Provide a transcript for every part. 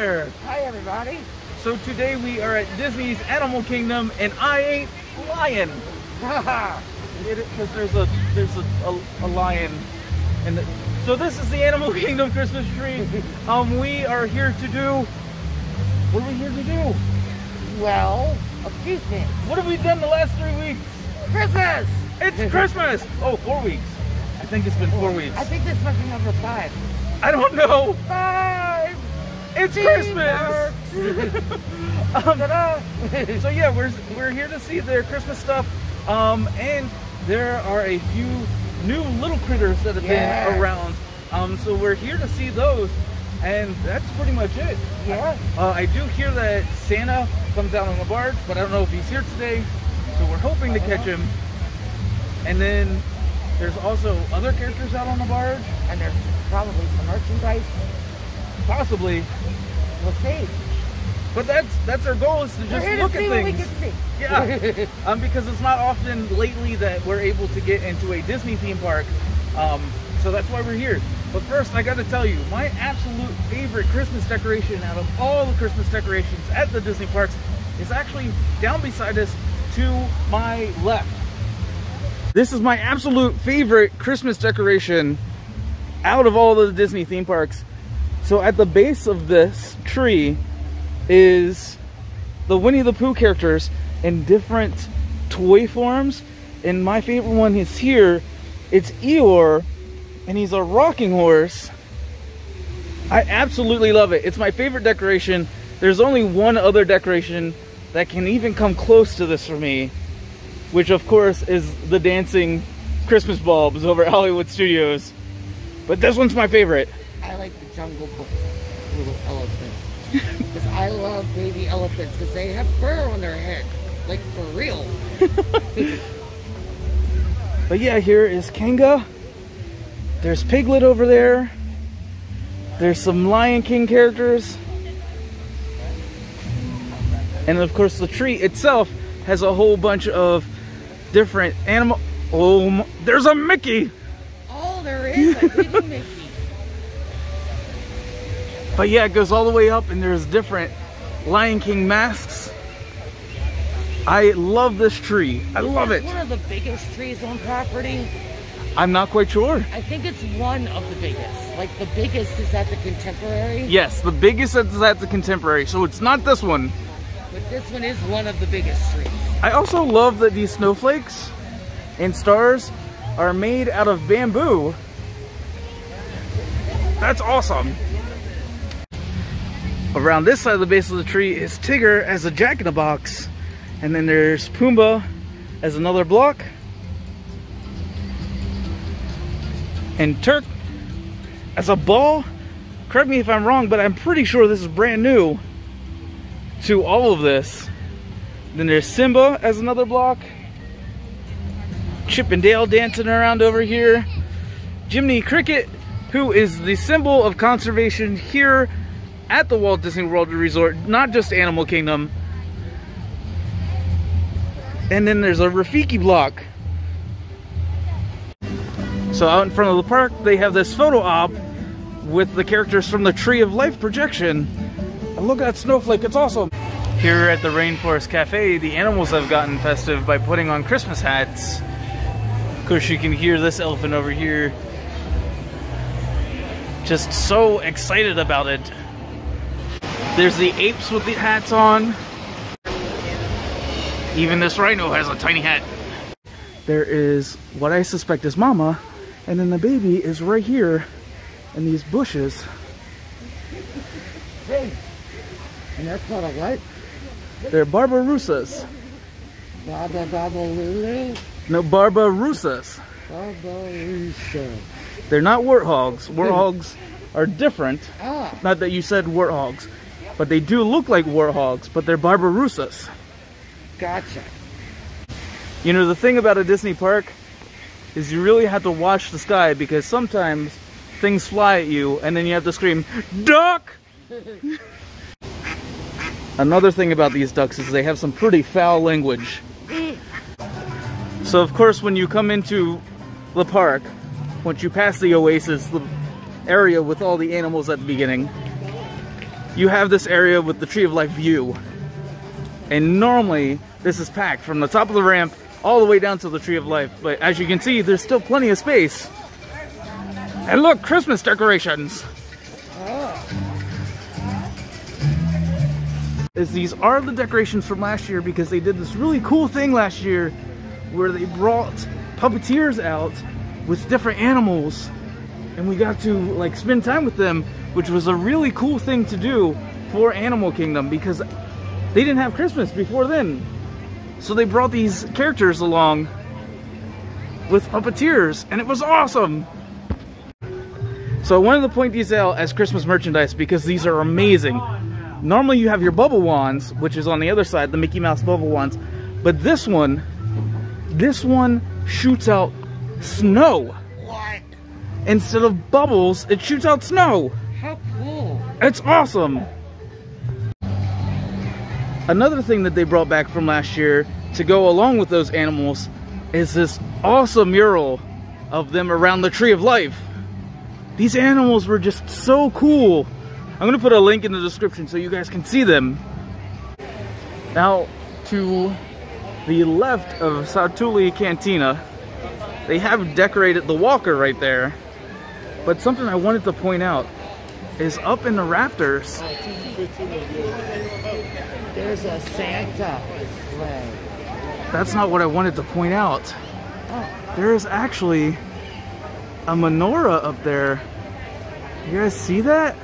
there! Hi everybody! So today we are at Disney's Animal Kingdom and I ain't lying! Because there's a lion. And so this is the Animal Kingdom Christmas tree. We are here to do... What are we here to do? Well, a few things. What have we done the last 3 weeks? Christmas! It's Christmas! Oh, 4 weeks. I think it's been 4 weeks. I think this must be number 5. I don't know. 5! It's Christmas! So yeah, we're here to see their Christmas stuff. And there are a few new little critters that have been around. So we're here to see those. And that's pretty much it. Yeah. I do hear that Santa comes out on the barge, but I don't know if he's here today. So we're hoping to catch him. And then there's also other characters out on the barge. And there's probably some merchandise. Possibly. We'll see. But that's our goal, is to just look at things. Yeah, because it's not often lately that we're able to get into a Disney theme park, so that's why we're here. But first, I got to tell you, my absolute favorite Christmas decoration out of all the Christmas decorations at the Disney parks is actually down beside us to my left. This is my absolute favorite Christmas decoration out of all the Disney theme parks. So at the base of this tree is the Winnie the Pooh characters in different toy forms, and my favorite one is here. It's Eeyore, and he's a rocking horse. I absolutely love it. It's my favorite decoration. There's only one other decoration that can even come close to this for me, which of course is the dancing Christmas bulbs over at Hollywood Studios, but this one's my favorite. I like the Jungle Book little elephant. Because I love baby elephants because they have fur on their head, like for real. But yeah, here is Kanga. There's Piglet over there. There's some Lion King characters. And of course the tree itself has a whole bunch of different animal... Oh, there's a Mickey! Oh, there is a hidden Mickey. But yeah, it goes all the way up and there's different Lion King masks. I love this tree. I love it. Is this one of the biggest trees on property? I'm not quite sure. I think it's one of the biggest. Like the biggest is at the Contemporary? Yes, the biggest is at the Contemporary. So it's not this one. But this one is one of the biggest trees. I also love that these snowflakes and stars are made out of bamboo. That's awesome. Around this side of the base of the tree is Tigger as a jack-in-the-box. And then there's Pumbaa as another block. And Turk as a ball. Correct me if I'm wrong, but I'm pretty sure this is brand new to all of this. Then there's Simba as another block. Chip and Dale dancing around over here. Jiminy Cricket, who is the symbol of conservation here at the Walt Disney World Resort, not just Animal Kingdom. And then there's a Rafiki block. So out in front of the park, they have this photo op with the characters from the Tree of Life projection. And look at that snowflake, it's awesome. Here at the Rainforest Cafe, the animals have gotten festive by putting on Christmas hats. Of course, you can hear this elephant over here just so excited about it. There's the apes with the hats on. Even this rhino has a tiny hat. There is what I suspect is Mama, and then the baby is right here in these bushes. Hey, and that's not a what? They're Babirusas. No, Babirusas. Barbarusas. They're not warthogs. Warthogs are different. Ah. Not that you said warthogs. But they do look like warthogs, but they're Babirusas. Gotcha. You know, the thing about a Disney park is you really have to watch the sky because sometimes things fly at you and then you have to scream, duck! Another thing about these ducks is they have some pretty foul language. So of course when you come into the park, once you pass the oasis, the area with all the animals at the beginning, you have this area with the Tree of Life view. And normally, this is packed from the top of the ramp all the way down to the Tree of Life. But as you can see, there's still plenty of space. And look, Christmas decorations! These are the decorations from last year, because they did this really cool thing last year where they brought puppeteers out with different animals, and we got to like spend time with them, which was a really cool thing to do for Animal Kingdom, because they didn't have Christmas before then. So they brought these characters along with puppeteers, and it was awesome. So I wanted to point these out as Christmas merchandise because these are amazing. Normally you have your bubble wands, which is on the other side, the Mickey Mouse bubble wands, but this one shoots out snow. What? Instead of bubbles, it shoots out snow. How cool. It's awesome. Another thing that they brought back from last year to go along with those animals is this awesome mural of them around the Tree of Life. These animals were just so cool. I'm going to put a link in the description so you guys can see them. Now, to the left of Satuli Cantina, they have decorated the walker right there. But something I wanted to point out is up in the rafters, there's a Santa. That's not what I wanted to point out. There is actually a menorah up there. You guys see that?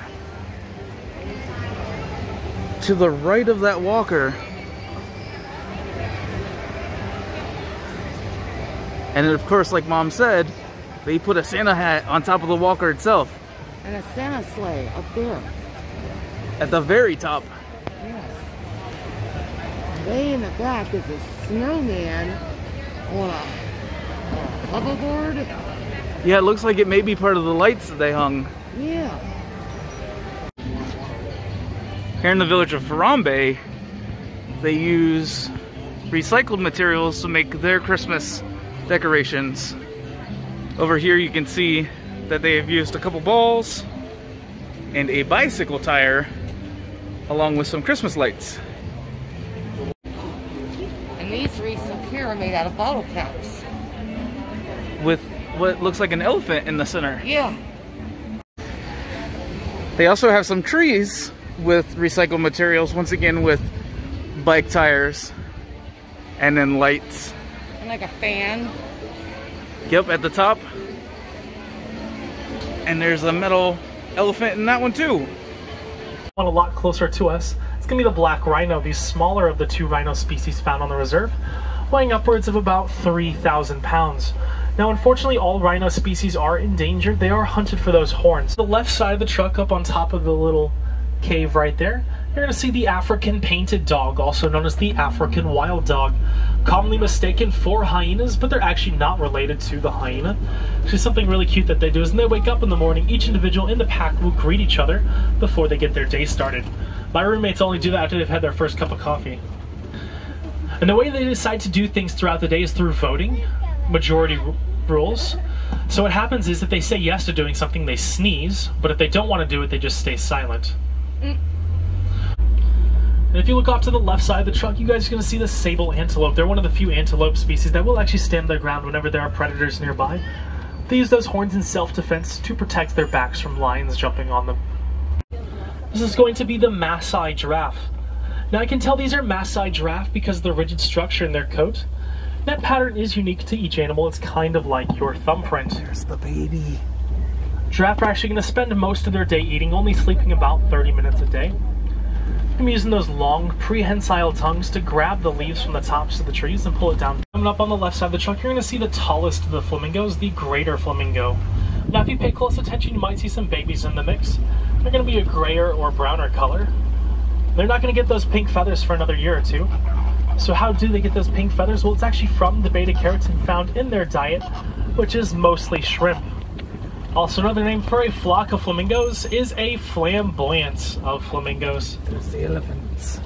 To the right of that walker. And of course, like Mom said, they put a Santa hat on top of the walker itself. And a Santa sleigh up there. At the very top. Yes. Way in the back is a snowman on a hoverboard. Yeah, it looks like it may be part of the lights that they hung. Yeah. Here in the village of Farambe, they use recycled materials to make their Christmas decorations. Over here you can see that they have used a couple balls and a bicycle tire along with some Christmas lights. And these wreaths up here are made out of bottle caps. With what looks like an elephant in the center. Yeah. They also have some trees with recycled materials, once again with bike tires and then lights. And like a fan. Yep, at the top. And there's a metal elephant in that one too. One a lot closer to us, it's gonna be the black rhino, the smaller of the two rhino species found on the reserve, weighing upwards of about 3,000 pounds. Now, unfortunately, all rhino species are endangered. They are hunted for those horns. The left side of the truck up on top of the little cave right there, you're going to see the African painted dog, also known as the African wild dog, commonly mistaken for hyenas, but they're actually not related to the hyena. Actually, something really cute that they do is when they wake up in the morning, each individual in the pack will greet each other before they get their day started. My roommates only do that after they've had their first cup of coffee. And the way they decide to do things throughout the day is through voting, majority rules. So what happens is if they say yes to doing something, they sneeze, but if they don't want to do it, they just stay silent. And if you look off to the left side of the truck, you guys are going to see the sable antelope. They're one of the few antelope species that will actually stand their ground whenever there are predators nearby. They use those horns in self-defense to protect their backs from lions jumping on them. This is going to be the Maasai giraffe. Now I can tell these are Maasai giraffe because of the rigid structure in their coat. That pattern is unique to each animal. It's kind of like your thumbprint. There's the baby. Giraffe are actually going to spend most of their day eating, only sleeping about 30 minutes a day. I'm using those long prehensile tongues to grab the leaves from the tops of the trees and pull it down. Coming up on the left side of the truck, you're going to see the tallest of the flamingos, the greater flamingo. Now if you pay close attention, you might see some babies in the mix. They're going to be a grayer or browner color. They're not going to get those pink feathers for another year or two. So how do they get those pink feathers? Well, it's actually from the beta-carotene found in their diet, which is mostly shrimp. Also, another name for a flock of flamingos is a flamboyance of flamingos. There's the elephants.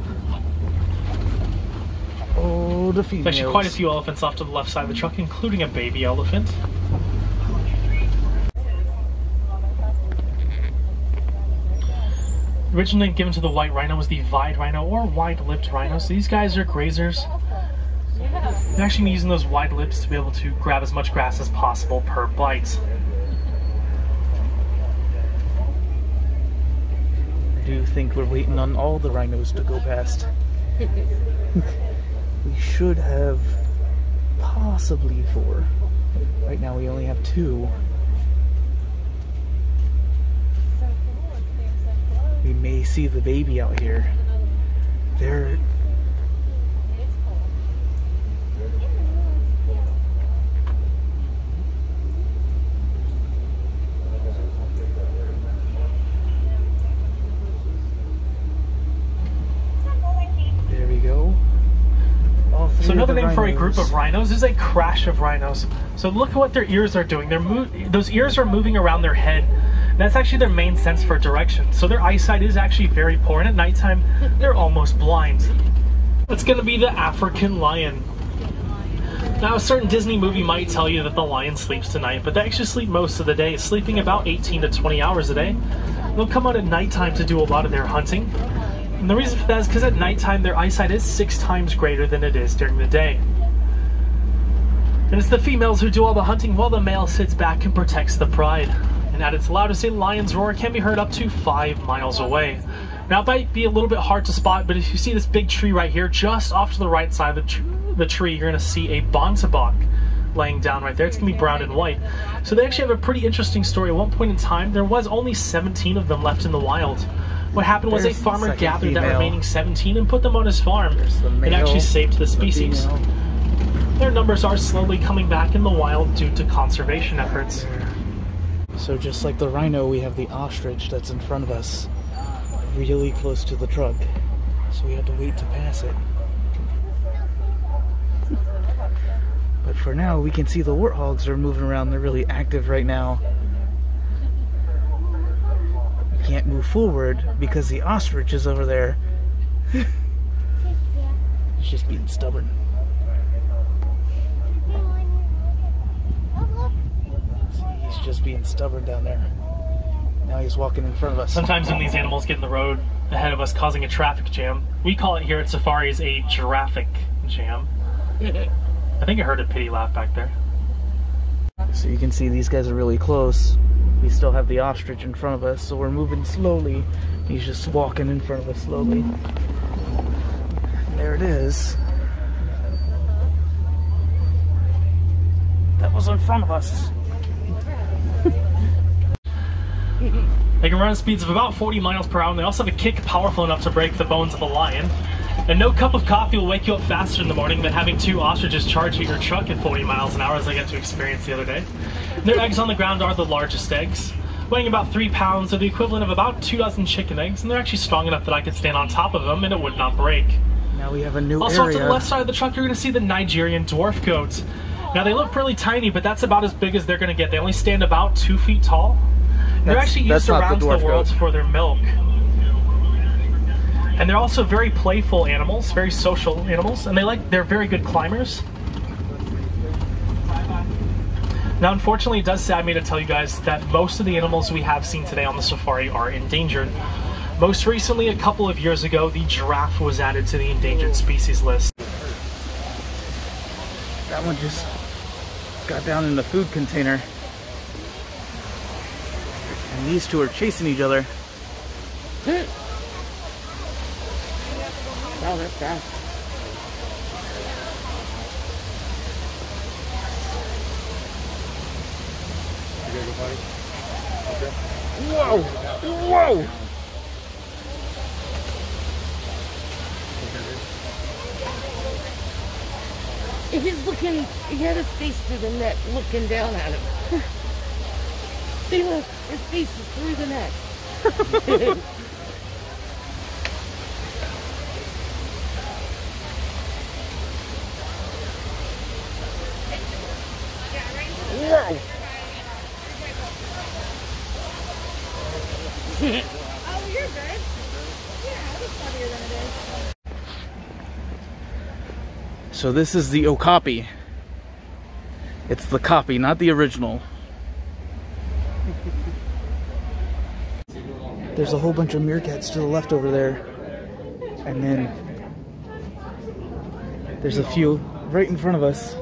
Oh, the females. There's actually quite a few elephants off to the left side of the truck, including a baby elephant. Originally given to the white rhino was the vide rhino or wide-lipped rhino. So these guys are grazers. They're actually using those wide lips to be able to grab as much grass as possible per bite. I do think we're waiting on all the rhinos to go past. We should have possibly 4. Right now we only have 2. We may see the baby out here. They're... There we go. So another name for a group of rhinos is a crash of rhinos. So look at what their ears are doing. Those ears are moving around their head. That's actually their main sense for direction. So their eyesight is actually very poor, and at nighttime, they're almost blind. It's gonna be the African lion. Now, a certain Disney movie might tell you that the lion sleeps tonight, but they actually sleep most of the day, sleeping about 18 to 20 hours a day. They'll come out at nighttime to do a lot of their hunting. And the reason for that is because at nighttime, their eyesight is 6 times greater than it is during the day. And it's the females who do all the hunting while the male sits back and protects the pride. And at its loudest, a lion's roar can be heard up to 5 miles away. Now, it might be a little bit hard to spot, but if you see this big tree right here, just off to the right side of the tree, you're going to see a bontebok laying down right there. It's going to be brown and white. So they actually have a pretty interesting story. At one point in time, there was only 17 of them left in the wild. What happened was a farmer gathered that remaining 17 and put them on his farm. It actually saved the species. Their numbers are slowly coming back in the wild due to conservation efforts. So just like the rhino, we have the ostrich that's in front of us, really close to the truck, so we had to wait to pass it. But for now, we can see the warthogs are moving around. They're really active right now. We can't move forward because the ostrich is over there. It's just being stubborn. See, he's just being stubborn down there. Now he's walking in front of us. Sometimes when these animals get in the road ahead of us, causing a traffic jam, we call it here at safaris a giraffic jam. I think I heard a pity laugh back there. So you can see these guys are really close. We still have the ostrich in front of us, so we're moving slowly. He's just walking in front of us slowly. There it is. That was in front of us. They can run at speeds of about 40 miles per hour, and they also have a kick powerful enough to break the bones of a lion. And no cup of coffee will wake you up faster in the morning than having 2 ostriches charge at your truck at 40 miles an hour, as I got to experience the other day. Their eggs on the ground are the largest eggs, weighing about 3 pounds, or the equivalent of about 2 dozen chicken eggs, and they're actually strong enough that I could stand on top of them and it would not break. Now we have a new area. Also, to the left side of the truck, you're going to see the Nigerian dwarf goats. Now they look really tiny, but that's about as big as they're going to get. They only stand about 2 feet tall. They're actually used around the world for their milk. And they're also very playful animals, very social animals, and they're very good climbers. Now, unfortunately, it does sadden me to tell you guys that most of the animals we have seen today on the safari are endangered. Most recently, a couple of years ago, the giraffe was added to the endangered species list. That one just got down in the food container. And these two are chasing each other. Wow, they're fast. Whoa! Whoa! He's looking, he had his face through the net looking down at him. See, look, his face is through the net. Oh, you're good. Yeah, it was funnier than it is. So this is the Okapi. It's the copy, not the original. There's a whole bunch of meerkats to the left over there. And then there's a few right in front of us.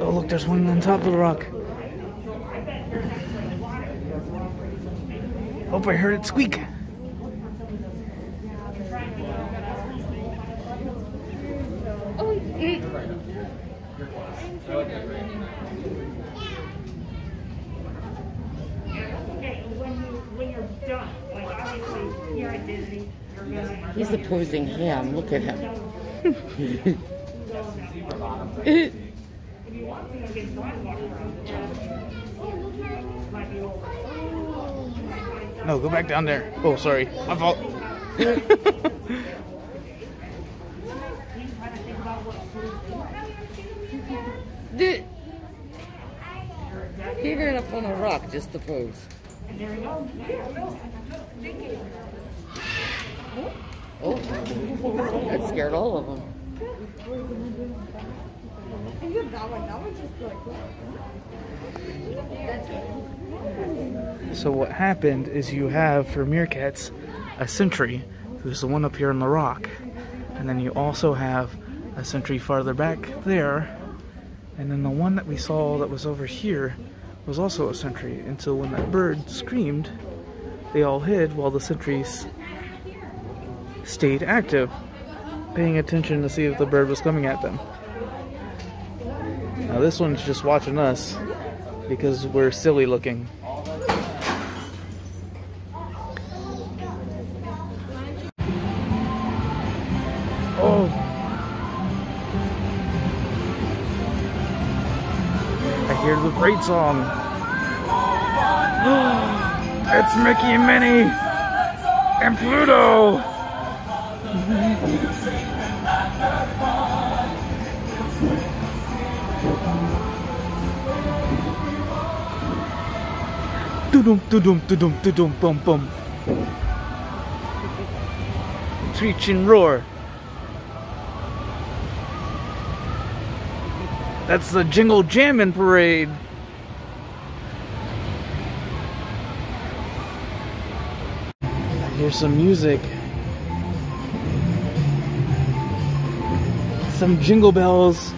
Oh look, there's one on top of the rock. Hope I heard it squeak. He's opposing him. Look at him. No, go back down there. Oh, sorry. My fault. Dude. He ran up on a rock just to pose. Oh, that scared all of them. So what happened is you have, for meerkats, a sentry, who's the one up here on the rock. And then you also have a sentry farther back there. And then the one that we saw that was over here was also a sentry. And so when that bird screamed, they all hid while the sentries stayed active, paying attention to see if the bird was coming at them. Now this one's just watching us because we're silly looking. Oh! I hear the parade song. It's Mickey and Minnie and Pluto! Dum-dum-dum-dum-dum-dum bum-bum. Screech and roar. That's the Jingle Jammin' Parade. Here's some music. Some jingle bells.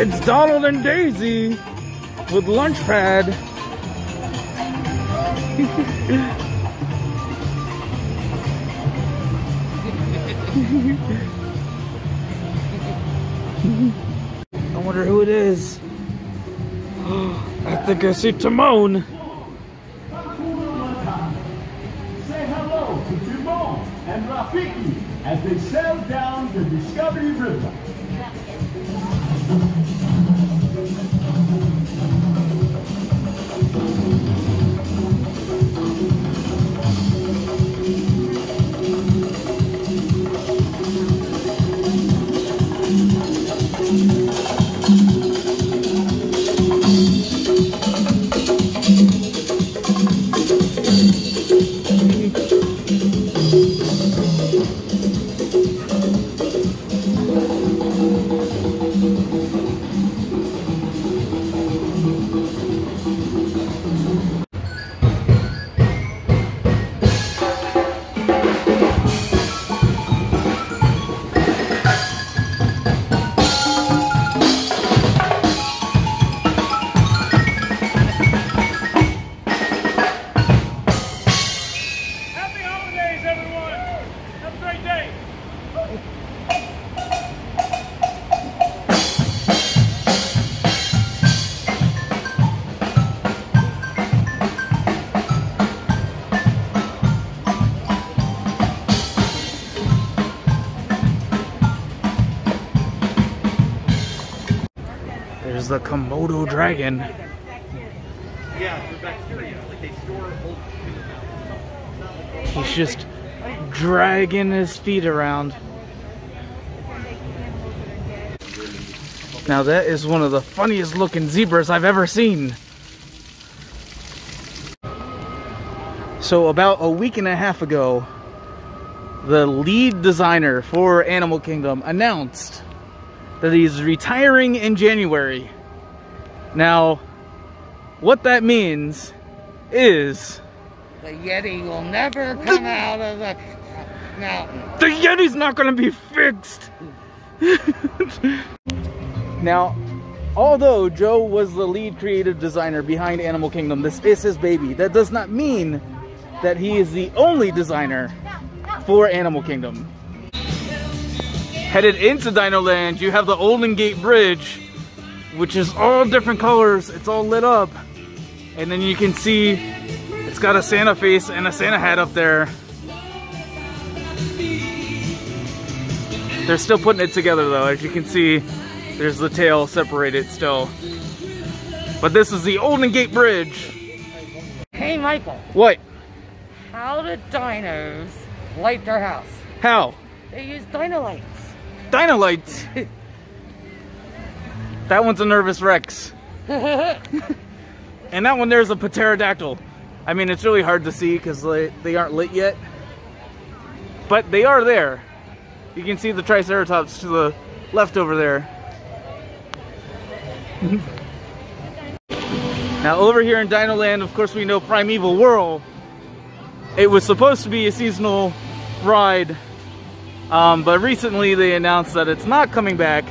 It's Donald and Daisy with Lunchpad. I wonder who it is. I think I see Timon. As they sail down the Discovery River. The Komodo dragon. He's just dragging his feet around. Now that is one of the funniest looking zebras I've ever seen. So about a week and a half ago, the lead designer for Animal Kingdom, announced that he's retiring in January. Now, what that means is the Yeti will never come out of the mountain. The Yeti's not going to be fixed! Now, although Joe was the lead creative designer behind Animal Kingdom, this is his baby. That does not mean that he is the only designer for Animal Kingdom. Headed into Dinoland, you have the Golden Gate Bridge, which is all different colors. It's all lit up. And then you can see it's got a Santa face and a Santa hat up there. They're still putting it together though. As you can see, there's the tail separated still. But this is the Golden Gate Bridge. Hey Michael. What? How did dinos light their house? How? They use Dinolights. Dinolights? That one's a nervous Rex. And that one there's a Pterodactyl. I mean, it's really hard to see because they aren't lit yet. But they are there. You can see the Triceratops to the left over there. Now over here in Dinoland, of course we know Primeval World. It was supposed to be a seasonal ride, but recently they announced that it's not coming back.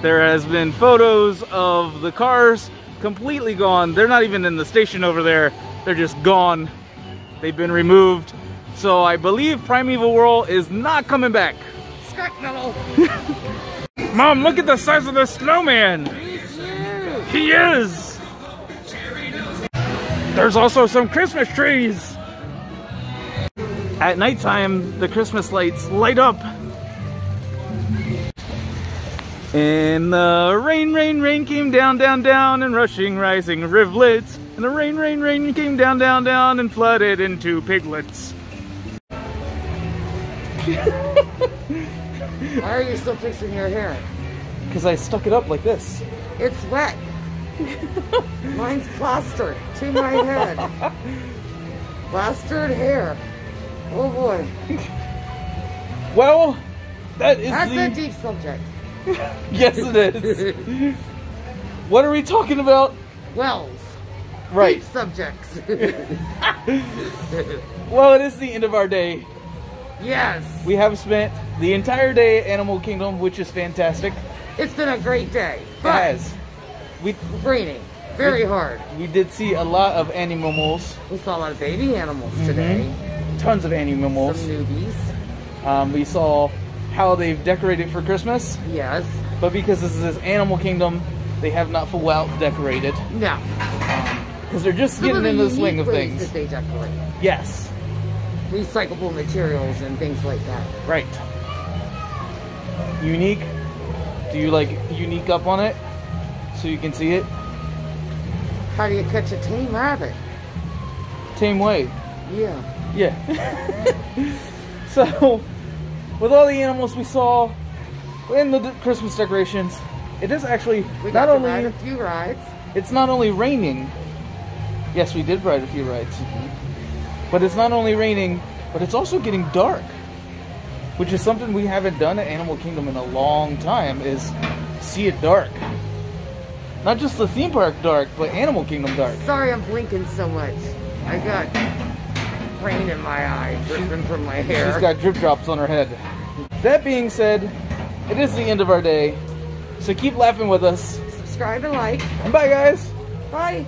There has been photos of the cars completely gone. They're not even in the station over there. They're just gone. They've been removed. So I believe Primeval World is not coming back. Mom, look at the size of the snowman. He's huge. He is. There's also some Christmas trees. At nighttime, the Christmas lights light up. And the rain, rain, rain came down, down, down, and rushing, rising rivulets. And the rain, rain, rain came down, down, down, and flooded into piglets. Why are you still fixing your hair? Because I stuck it up like this. It's wet. Mine's plastered to my head. Plastered hair. Oh boy. Well, that's a deep subject. Yes it is. What are we talking about? Wells. Right. Deep subjects. Well, it is the end of our day. Yes. We have spent the entire day at Animal Kingdom, which is fantastic. It's been a great day. Guys, raining very hard. We did see a lot of animals. We saw a lot of baby animals today. Tons of animals. Some newbies. We saw how they've decorated for Christmas. Yes. But because this is Animal Kingdom, they have not full out decorated. No. Because they're just getting in the swing of things. That they decorate. Yes. Recyclable materials and things like that. Right. Unique. Do you like unique up on it? So you can see it? How do you catch a tame rabbit? Tame way. Yeah. Yeah. So, with all the animals we saw and the Christmas decorations, it is actually not only ride a few rides. It's not only raining. Yes, we did ride a few rides. But it's not only raining, but it's also getting dark, which is something we haven't done at Animal Kingdom in a long time, is see it dark. Not just the theme park dark, but Animal Kingdom dark. Sorry I'm blinking so much. I got rain in my eye, dripping from my hair. She's got drip drops on her head. That being said, it is the end of our day, so keep laughing with us. Subscribe and like. And bye guys. Bye.